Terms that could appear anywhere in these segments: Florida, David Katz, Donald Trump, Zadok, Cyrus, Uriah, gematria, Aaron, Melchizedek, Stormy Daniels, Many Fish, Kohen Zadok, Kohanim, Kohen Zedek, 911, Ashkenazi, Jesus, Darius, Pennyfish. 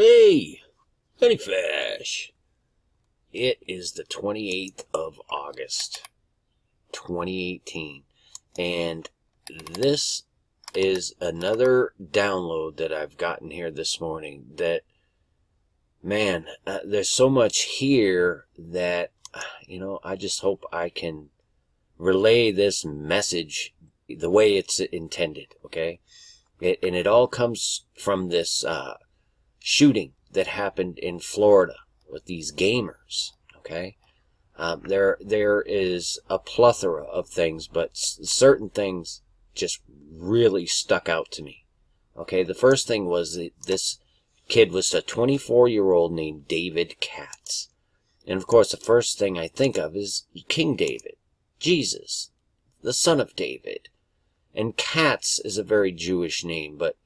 Hey, Pennyfish! It is the 28th of August, 2018, and this is another download that I've gotten here this morning that, man, there's so much here that, you know, I just hope I can relay this message the way it's intended, okay? It all comes from this shooting that happened in Florida with these gamers, okay? There is a plethora of things, but certain things just really stuck out to me, okay? The first thing was that this kid was a 24-year-old named David Katz. And of course, the first thing I think of is King David, Jesus, the son of David. And Katz is a very Jewish name, but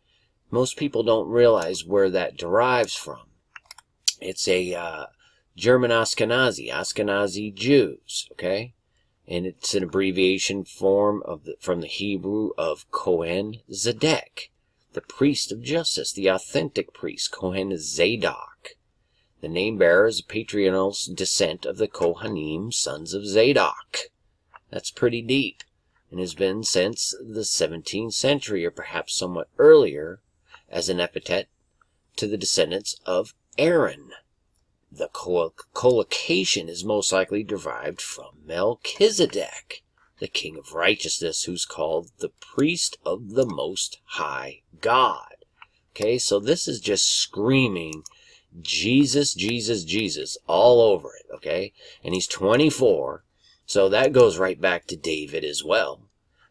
most people don't realize where that derives from. It's a German Ashkenazi Jews, okay? And it's an abbreviation form of from the Hebrew of Kohen Zedek, the priest of justice, the authentic priest, Kohen Zadok. The name bearer is a patriarchal descent of the Kohanim, sons of Zadok. That's pretty deep, and has been since the 17th century, or perhaps somewhat earlier, as an epithet to the descendants of Aaron. The collocation is most likely derived from Melchizedek, the king of righteousness, who's called the priest of the Most High God. Okay, so this is just screaming Jesus, Jesus, Jesus all over it, okay? And he's 24, so that goes right back to David as well.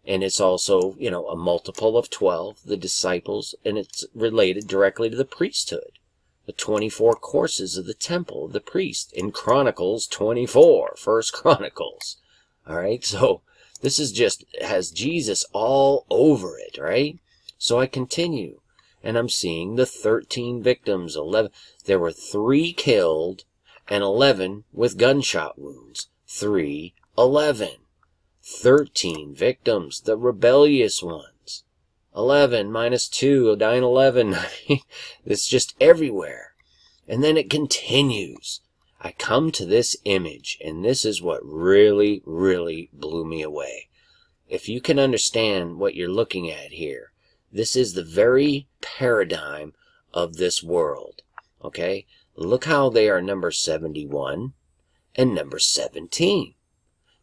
And it's also, you know, a multiple of 12, the disciples, and it's related directly to the priesthood. The 24 courses of the temple of the priest in Chronicles 24, First Chronicles. All right, so this is just, has Jesus all over it, right? So I continue, and I'm seeing the 13 victims, 11. There were 3 killed and 11 with gunshot wounds. 13 victims, the rebellious ones. 11 minus 2, 9, 11. It's just everywhere. And then it continues. I come to this image, and this is what really, really blew me away. If you can understand what you're looking at here, this is the very paradigm of this world. Okay? Look how they are number 71 and number 17.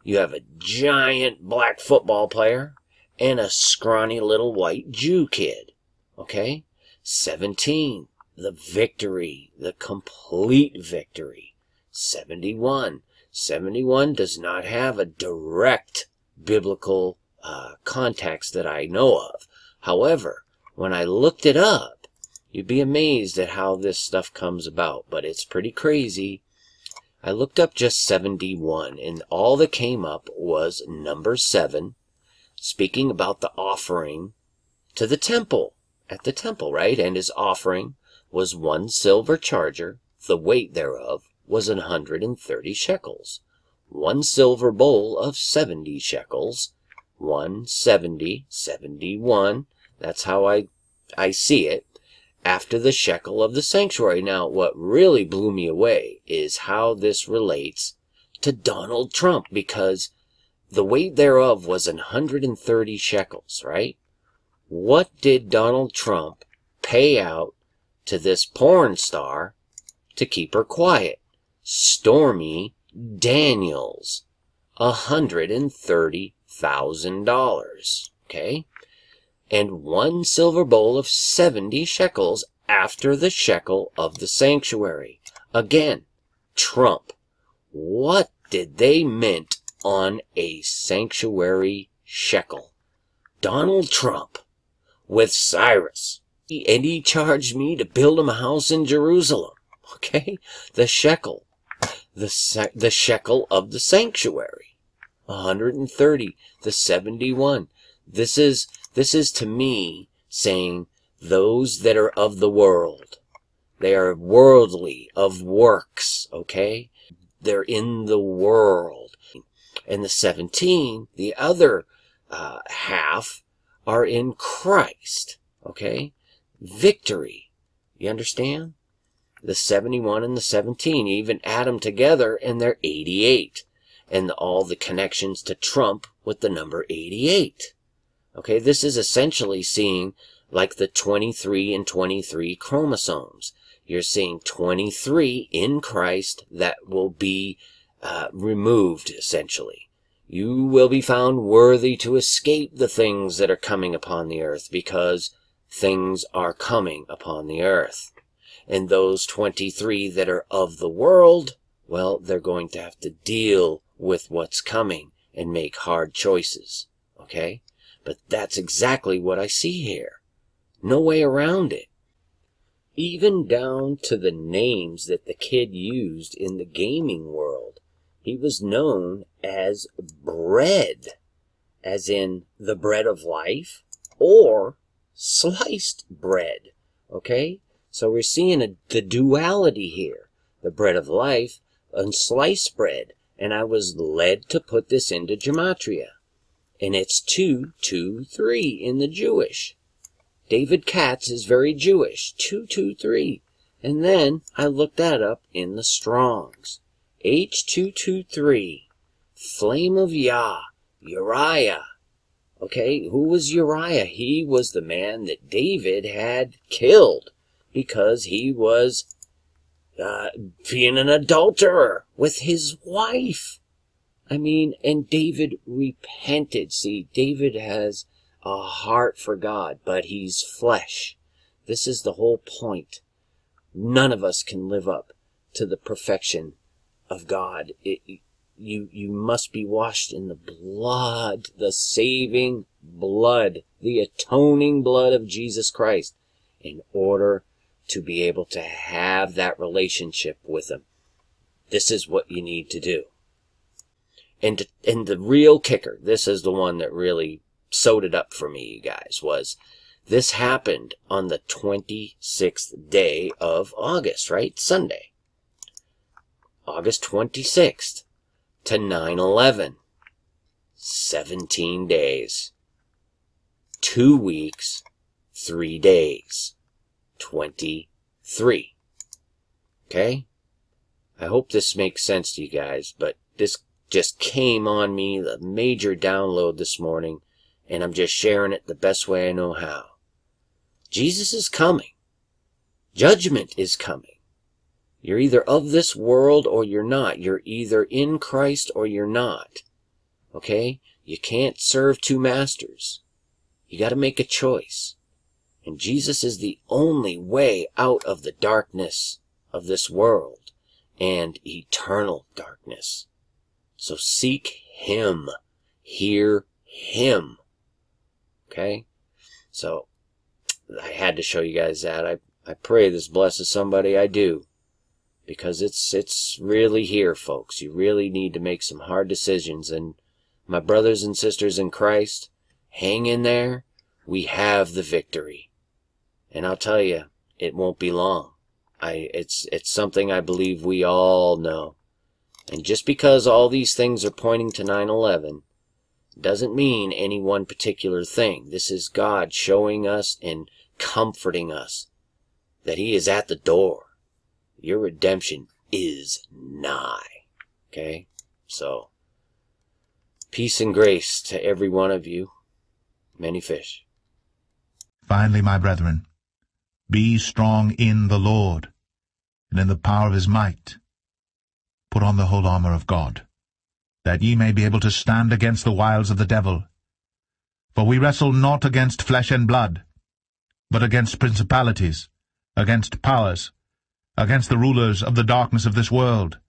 You have a giant black football player and a scrawny little white Jew kid. Okay? 17, the victory, the complete victory. 71 does not have a direct biblical context that I know of. However, when I looked it up, you'd be amazed at how this stuff comes about, but it's pretty crazy. I looked up just 71, and all that came up was number 7, speaking about the offering to the temple, at the temple, right? And his offering was 1 silver charger, the weight thereof was 130 shekels, 1 silver bowl of 70 shekels, 170, 71, that's how I see it, after the shekel of the sanctuary. Now, what really blew me away is how this relates to Donald Trump, because the weight thereof was 130 shekels, right? What did Donald Trump pay out to this porn star to keep her quiet? Stormy Daniels, $130,000, okay? And 1 silver bowl of 70 shekels after the shekel of the sanctuary. Again, Trump. What did they mint on a sanctuary shekel? Donald Trump with Cyrus. And he charged me to build him a house in Jerusalem. Okay? The shekel. The shekel of the sanctuary. 130. The 71. This is to me saying those that are of the world. They are worldly, of works, okay? They're in the world. And the 17, the other half, are in Christ, okay? Victory. You understand? The 71 and the 17, even add them together and they're 88. And all the connections to Trump with the number 88. Okay, this is essentially seeing like the 23 and 23 chromosomes. You're seeing 23 in Christ that will be removed, essentially. You will be found worthy to escape the things that are coming upon the earth, because things are coming upon the earth. And those 23 that are of the world, well, they're going to have to deal with what's coming and make hard choices. Okay? But that's exactly what I see here. No way around it. Even down to the names that the kid used in the gaming world. He was known as bread, as in the bread of life, or sliced bread. Okay? So we're seeing the duality here. The bread of life and sliced bread. And I was led to put this into gematria. And it's 223 in the Jewish. David Katz is very Jewish. 223. And then I looked that up in the Strong's. H223. Flame of Yah. Uriah. Okay, who was Uriah? He was the man that David had killed because he was being an adulterer with his wife. I mean, and David repented. See, David has a heart for God, but he's flesh. This is the whole point. None of us can live up to the perfection of God. You must be washed in the blood, the saving blood, the atoning blood of Jesus Christ, in order to be able to have that relationship with him. This is what you need to do. And the real kicker, this is the one that really sewed it up for me, you guys, was this happened on the 26th day of August, right? Sunday. August 26th to 9/11. 17 days. 2 weeks. 3 days. 23. Okay? I hope this makes sense to you guys, but this just came on me, the major download this morning, and I'm just sharing it the best way I know how. Jesus is coming. Judgment is coming. You're either of this world or you're not. You're either in Christ or you're not. Okay? You can't serve two masters. You got to make a choice. And Jesus is the only way out of the darkness of this world and eternal darkness. So seek him. Hear him. Okay? So I had to show you guys that. I pray this blesses somebody. I do. Because it's really here, folks. You really need to make some hard decisions. And my brothers and sisters in Christ, hang in there. We have the victory. And I'll tell you, it won't be long. It's something I believe we all know. And just because all these things are pointing to 9/11 doesn't mean any one particular thing. This is God showing us and comforting us that he is at the door. Your redemption is nigh. Okay? So, peace and grace to every one of you. Many fish. Finally, my brethren, be strong in the Lord and in the power of his might. Put on the whole armor of God, that ye may be able to stand against the wiles of the devil. For we wrestle not against flesh and blood, but against principalities, against powers, against the rulers of the darkness of this world,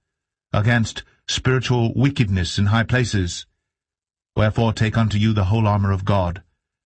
against spiritual wickedness in high places. Wherefore take unto you the whole armor of God,